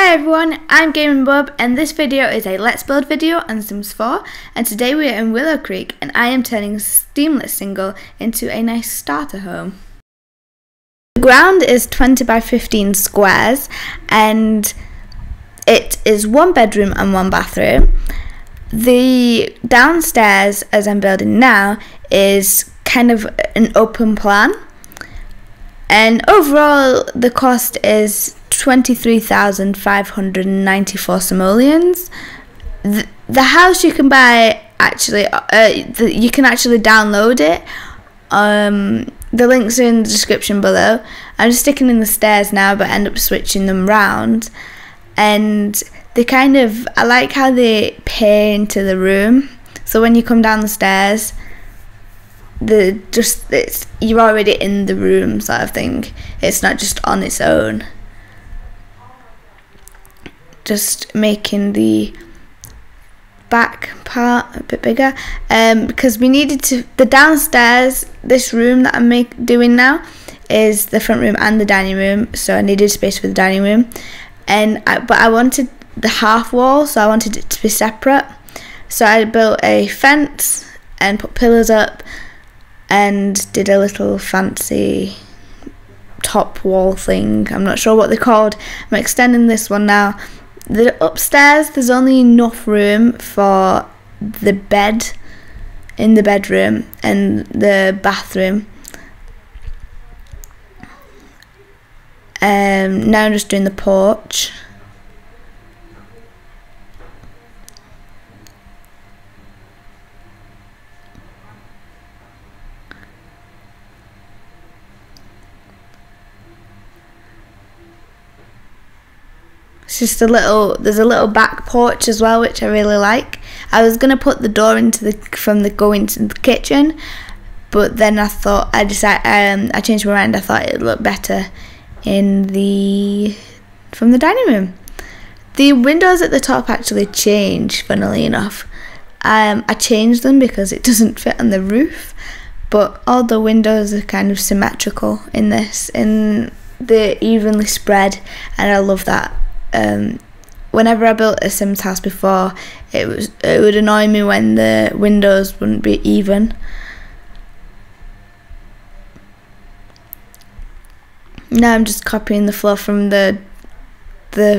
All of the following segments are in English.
Hi everyone, I'm GamingBub and this video is a Let's Build video on Sims 4, and today we are in Willow Creek and I am turning Steamless Single into a nice starter home. The ground is 20 by 15 squares and it is one bedroom and one bathroom. The downstairs, as I'm building now, is kind of an open plan, and overall the cost is 23,594 simoleons. The house you can buy, actually, you can actually download it. The links are in the description below. I'm just sticking in the stairs now, but end up switching them round. And they kind of, I like how they pay into the room. So when you come down the stairs, you're already in the room, sort of thing. It's not just on its own. Just making the back part a bit bigger because we needed to. The downstairs, this room that I'm doing now, is the front room and the dining room, so I needed space for the dining room. And but I wanted the half wall, so I wanted it to be separate. So I built a fence and put pillars up and did a little fancy top wall thing. I'm not sure what they're called. I'm extending this one now. The upstairs, there's only enough room for the bed in the bedroom and the bathroom. Now I'm just doing the porch. It's just there's a little back porch as well, which I really like. I was gonna put the door into the kitchen, but then I thought, I changed my mind. I thought it looked better from the dining room. The windows at the top actually change, funnily enough. I changed them because it doesn't fit on the roof, but all the windows are kind of symmetrical in this, and they're evenly spread, and I love that. Whenever I built a Sims house before, it would annoy me when the windows wouldn't be even. Now I'm just copying the floor from the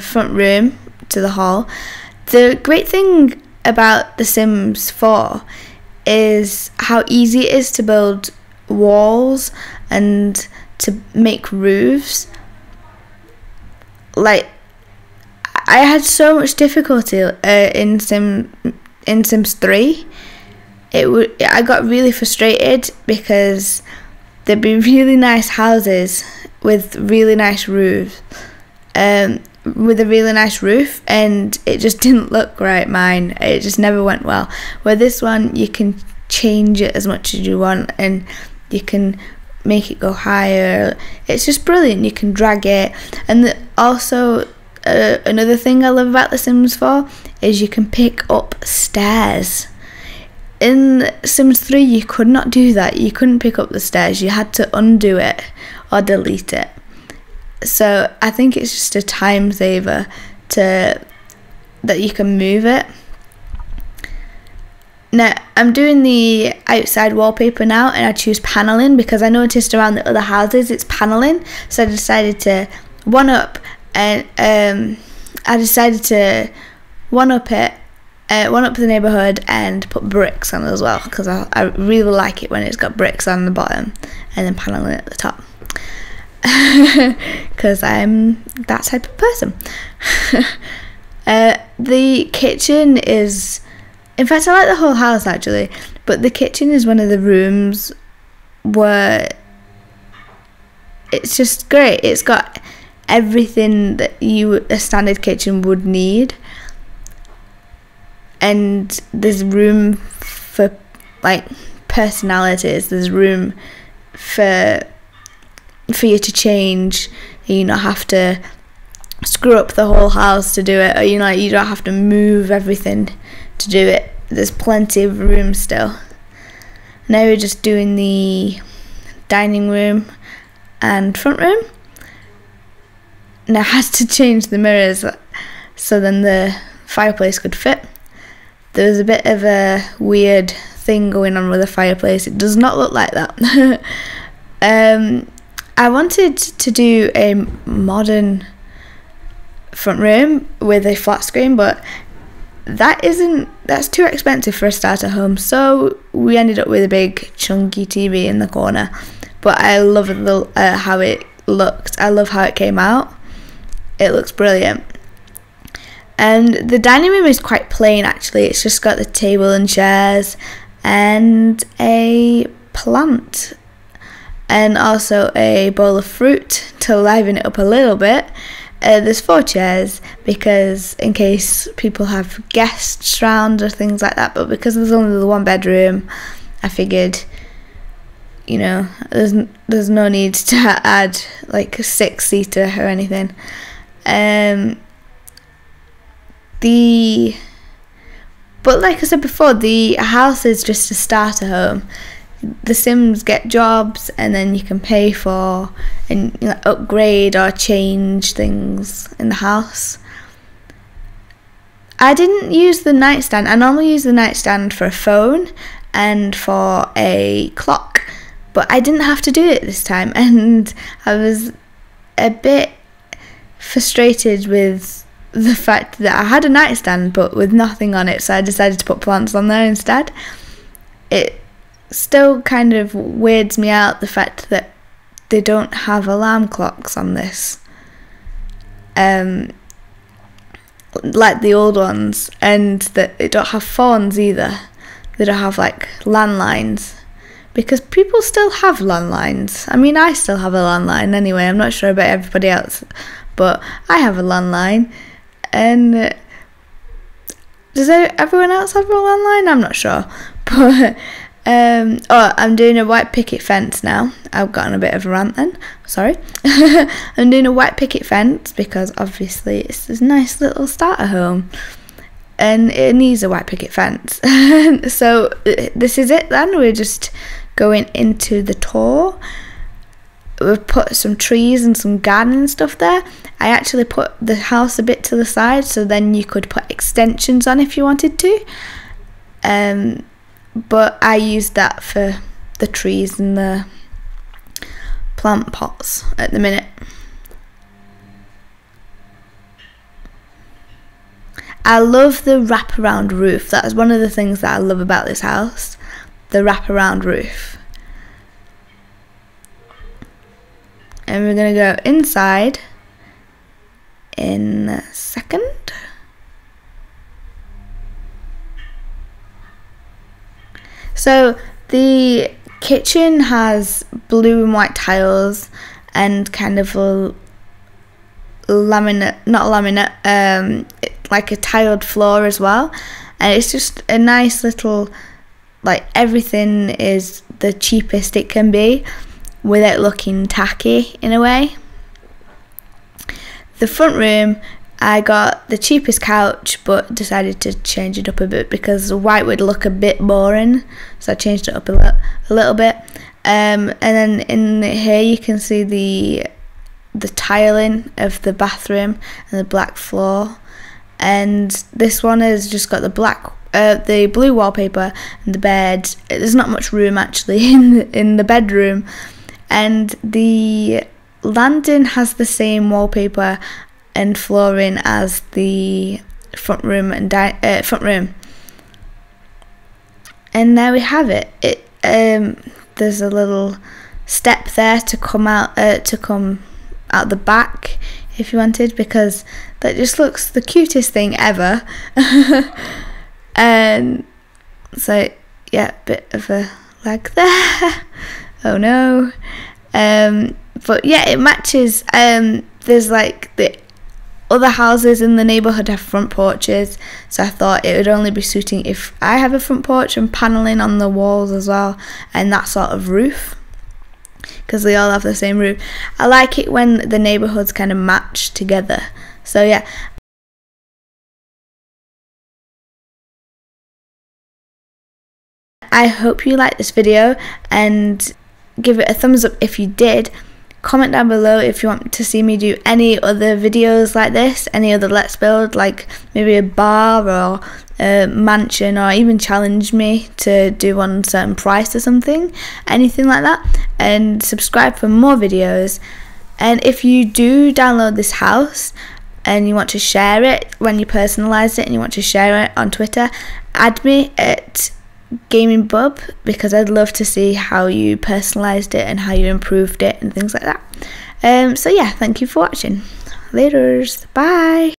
front room to the hall. The great thing about the Sims 4 is how easy it is to build walls and to make roofs. Like, I had so much difficulty in Sims 3. I got really frustrated because there'd be really nice houses with really nice roofs, with a really nice roof, and it just didn't look right. Mine, it just never went well. Where this one, you can change it as much as you want, and you can make it go higher. It's just brilliant. You can drag it, and also. Another thing I love about the Sims 4 is you can pick up stairs. In Sims 3 you could not do that. You couldn't pick up the stairs. You had to undo it or delete it. So I think it's just a time saver that you can move it. Now I'm doing the outside wallpaper now, and I choose paneling because I noticed around the other houses it's paneling, so I decided to one up the neighbourhood and put bricks on as well, because I really like it when it's got bricks on the bottom and then paneling at the top, because I'm that type of person. The kitchen is, in fact, I like the whole house actually, but the kitchen is one of the rooms where it's just great. It's got everything that a standard kitchen would need, and there's room for like personalities. There's room for you to change. You don't have to screw up the whole house to do it, or you don't have to move everything to do it. There's plenty of room still. Now we're just doing the dining room and front room. And I had to change the mirrors. so then the fireplace could fit. There's a bit of a weird thing going on with the fireplace. It does not look like that. I wanted to do a modern front room with a flat screen, but that's too expensive for a starter home, so we ended up with a big chunky TV in the corner. But I love the, how it looked. I love how it came out. It looks brilliant. And the dining room is quite plain, actually. It's just got the table and chairs and a plant and also a bowl of fruit to liven it up a little bit. There's 4 chairs because in case people have guests round or things like that, but because there's only the 1 bedroom, I figured, you know, there's no need to add like a 6-seater or anything. But like I said before, the house is just a starter home. The Sims get jobs and then you can pay for and, you know, upgrade or change things in the house. I didn't use the nightstand. I normally use the nightstand for a phone and for a clock, but I didn't have to do it this time, and I was a bit frustrated with the fact that I had a nightstand but with nothing on it, so I decided to put plants on there instead. It still kind of weirds me out, the fact that they don't have alarm clocks on this, like the old ones, and that they don't have phones either. They don't have like landlines, because people still have landlines. I mean, I still have a landline anyway. I'm not sure about everybody else, but I have a landline. And does everyone else have a landline? I'm not sure. But oh, I'm doing a white picket fence now. I've gotten a bit of a rant then, sorry. I'm doing a white picket fence because obviously it's this nice little starter home and it needs a white picket fence. So this is it then. We're just going into the tour. We've put some trees and some garden and stuff there. I actually put the house a bit to the side so then you could put extensions on if you wanted to. But I used that for the trees and the plant pots at the minute. I love the wraparound roof. That's one of the things that I love about this house, the wraparound roof. And we're going to go inside in a second. So the kitchen has blue and white tiles and kind of a laminate, not laminate, like a tiled floor as well. And it's just a nice little, like, everything is the cheapest it can be without looking tacky in a way. The front room, I got the cheapest couch but decided to change it up a bit because white would look a bit boring, so I changed it up a little bit. And then in here you can see the tiling of the bathroom and the black floor. And this one has just got the black, the blue wallpaper and the bed. There's not much room actually in the bedroom, and the landing has the same wallpaper and flooring as the front room and front room. And there we have it. There's a little step there to come out the back if you wanted, because that just looks the cutest thing ever. And so yeah, bit of a lag there. Oh no. But yeah, it matches. There's like the other houses in the neighbourhood have front porches, so I thought it would only be suiting if I have a front porch and panelling on the walls as well, and that sort of roof, because they all have the same roof. I like it when the neighbourhoods kind of match together. So yeah. I hope you liked this video, and give it a thumbs up if you did. Comment down below if you want to see me do any other videos like this, any other Let's Build, like maybe a bar or a mansion, or even challenge me to do one on a certain price or something, anything like that. And subscribe for more videos. And if you do download this house and you want to share it, when you personalize it and you want to share it on Twitter, add me at GamingBub, because I'd love to see how you personalized it and how you improved it and things like that. So yeah, thank you for watching. Laters, bye.